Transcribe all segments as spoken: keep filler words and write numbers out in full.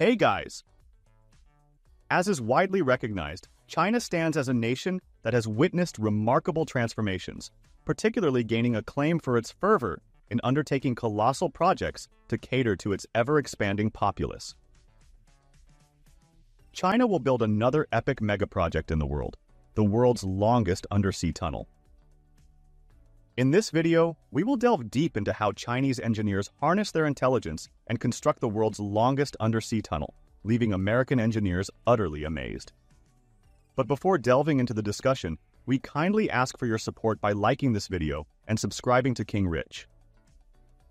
Hey guys! As is widely recognized, China stands as a nation that has witnessed remarkable transformations, particularly gaining acclaim for its fervor in undertaking colossal projects to cater to its ever-expanding populace. China will build another epic megaproject in the world, the world's longest undersea tunnel. In this video, we will delve deep into how Chinese engineers harness their intelligence and construct the world's longest undersea tunnel, leaving American engineers utterly amazed. But before delving into the discussion, we kindly ask for your support by liking this video and subscribing to King Rich.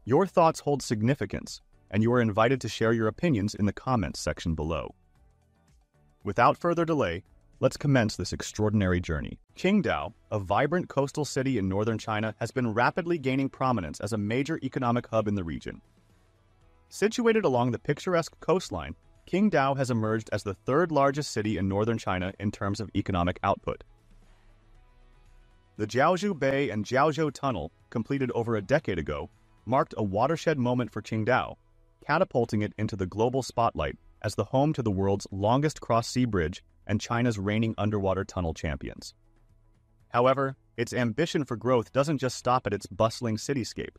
Your thoughts hold significance, and you are invited to share your opinions in the comments section below. Without further delay, let's commence this extraordinary journey. Qingdao, a vibrant coastal city in northern China, has been rapidly gaining prominence as a major economic hub in the region. Situated along the picturesque coastline, Qingdao has emerged as the third largest city in northern China in terms of economic output. The Jiaozhou Bay and Jiaozhou Tunnel, completed over a decade ago, marked a watershed moment for Qingdao, catapulting it into the global spotlight as the home to the world's longest cross-sea bridge and China's reigning underwater tunnel champions. However, its ambition for growth doesn't just stop at its bustling cityscape.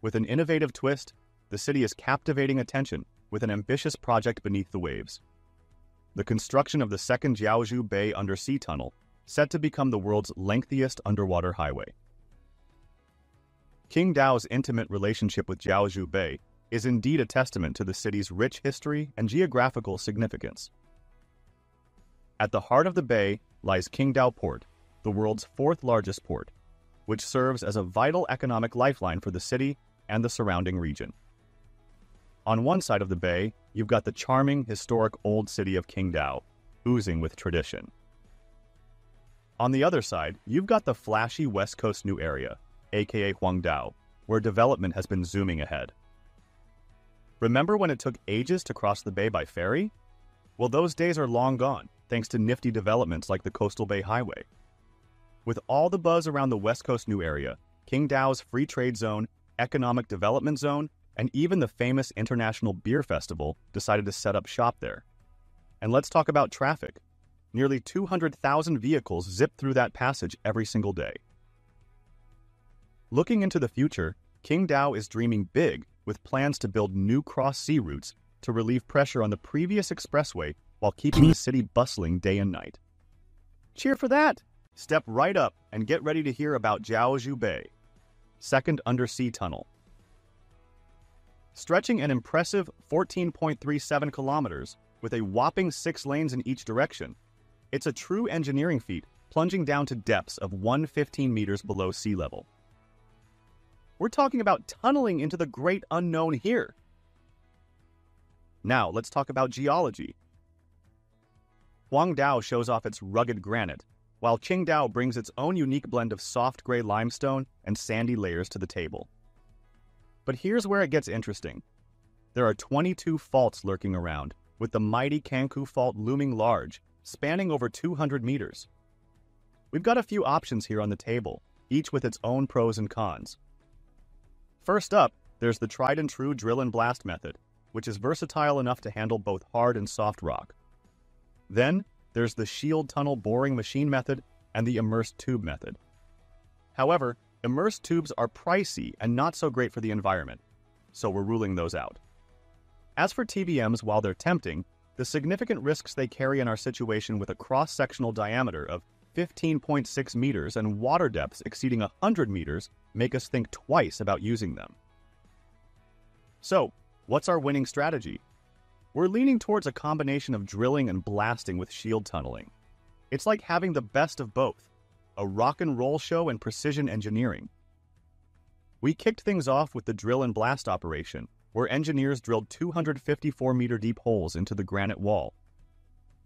With an innovative twist, the city is captivating attention with an ambitious project beneath the waves. The construction of the second Jiaozhou Bay Undersea Tunnel, set to become the world's lengthiest underwater highway. Qingdao's intimate relationship with Jiaozhou Bay is indeed a testament to the city's rich history and geographical significance. At the heart of the bay lies Qingdao Port, the world's fourth largest port, which serves as a vital economic lifeline for the city and the surrounding region. On one side of the bay, you've got the charming, historic old city of Qingdao, oozing with tradition. On the other side, you've got the flashy West Coast New Area, aka Huangdao, where development has been zooming ahead. Remember when it took ages to cross the bay by ferry? Well, those days are long gone, thanks to nifty developments like the Coastal Bay Highway. With all the buzz around the West Coast New Area, Qingdao's Free Trade Zone, Economic Development Zone, and even the famous International Beer Festival decided to set up shop there. And let's talk about traffic. Nearly two hundred thousand vehicles zip through that passage every single day. Looking into the future, Qingdao is dreaming big with plans to build new cross-sea routes to relieve pressure on the previous expressway while keeping the city bustling day and night. Cheer for that! Step right up and get ready to hear about Jiaozhou Bay Second Undersea Tunnel. Stretching an impressive fourteen point three seven kilometers with a whopping six lanes in each direction, it's a true engineering feat, plunging down to depths of one hundred fifteen meters below sea level. We're talking about tunneling into the great unknown here. Now, let's talk about geology. Huangdao shows off its rugged granite, while Qingdao brings its own unique blend of soft gray limestone and sandy layers to the table. But here's where it gets interesting. There are twenty-two faults lurking around, with the mighty Kanku fault looming large, spanning over two hundred meters. We've got a few options here on the table, each with its own pros and cons. First up, there's the tried and true drill and blast method, which is versatile enough to handle both hard and soft rock. Then, there's the shield tunnel boring machine method and the immersed tube method. However, immersed tubes are pricey and not so great for the environment, so we're ruling those out. As for T B Ms, while they're tempting, the significant risks they carry in our situation with a cross-sectional diameter of fifteen point six meters and water depths exceeding one hundred meters make us think twice about using them. So, what's our winning strategy? We're leaning towards a combination of drilling and blasting with shield tunneling. It's like having the best of both, a rock and roll show and precision engineering. We kicked things off with the drill and blast operation, where engineers drilled two hundred fifty-four meter deep holes into the granite wall.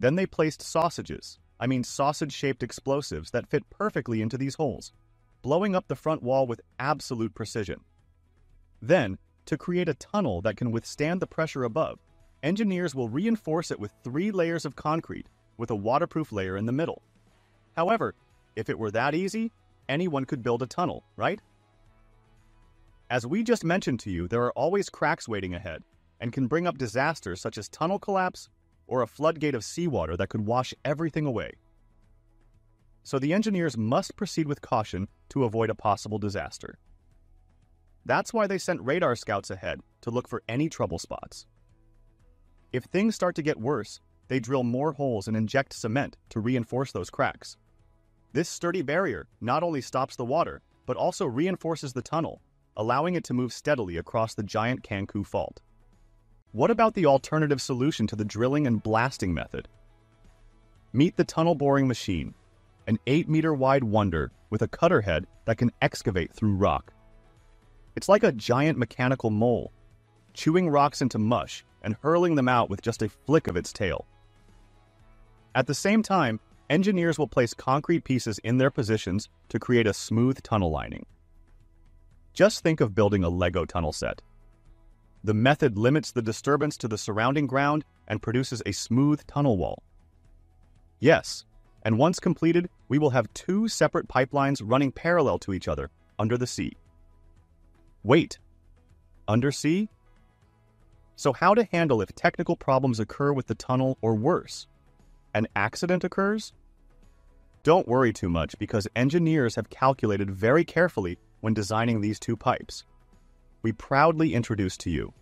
Then they placed sausages, I mean sausage-shaped explosives that fit perfectly into these holes, blowing up the front wall with absolute precision. Then, to create a tunnel that can withstand the pressure above, engineers will reinforce it with three layers of concrete with a waterproof layer in the middle. However, if it were that easy, anyone could build a tunnel, right? As we just mentioned to you, there are always cracks waiting ahead, and can bring up disasters such as tunnel collapse or a floodgate of seawater that could wash everything away. So the engineers must proceed with caution to avoid a possible disaster. That's why they sent radar scouts ahead to look for any trouble spots. If things start to get worse, they drill more holes and inject cement to reinforce those cracks. This sturdy barrier not only stops the water, but also reinforces the tunnel, allowing it to move steadily across the giant Kanku fault. What about the alternative solution to the drilling and blasting method? Meet the Tunnel Boring Machine, an eight meter wide wonder with a cutter head that can excavate through rock. It's like a giant mechanical mole, chewing rocks into mush and hurling them out with just a flick of its tail. At the same time, engineers will place concrete pieces in their positions to create a smooth tunnel lining. Just think of building a Lego tunnel set. The method limits the disturbance to the surrounding ground and produces a smooth tunnel wall. Yes, and once completed, we will have two separate pipelines running parallel to each other under the sea. Wait, undersea? So how to handle if technical problems occur with the tunnel or worse? An accident occurs? Don't worry too much because engineers have calculated very carefully when designing these two pipes. We proudly introduce to you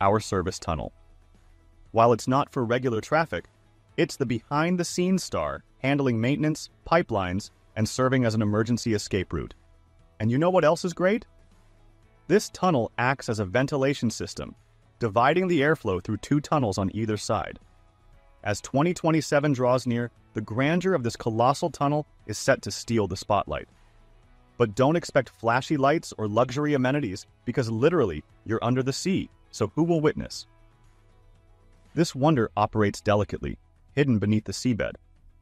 our service tunnel. While it's not for regular traffic, it's the behind-the-scenes star handling maintenance, pipelines, and serving as an emergency escape route. And you know what else is great? This tunnel acts as a ventilation system, dividing the airflow through two tunnels on either side. As twenty twenty-seven draws near, the grandeur of this colossal tunnel is set to steal the spotlight. But don't expect flashy lights or luxury amenities because literally you're under the sea, so who will witness? This wonder operates delicately, hidden beneath the seabed,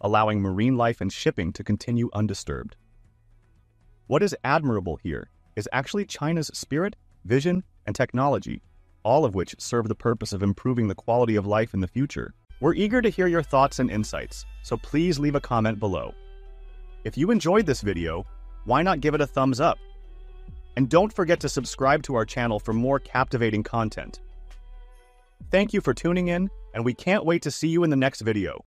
allowing marine life and shipping to continue undisturbed. What is admirable here is actually China's spirit, vision, and technology, all of which serve the purpose of improving the quality of life in the future. We're eager to hear your thoughts and insights, so please leave a comment below. If you enjoyed this video, why not give it a thumbs up? And don't forget to subscribe to our channel for more captivating content. Thank you for tuning in, and we can't wait to see you in the next video.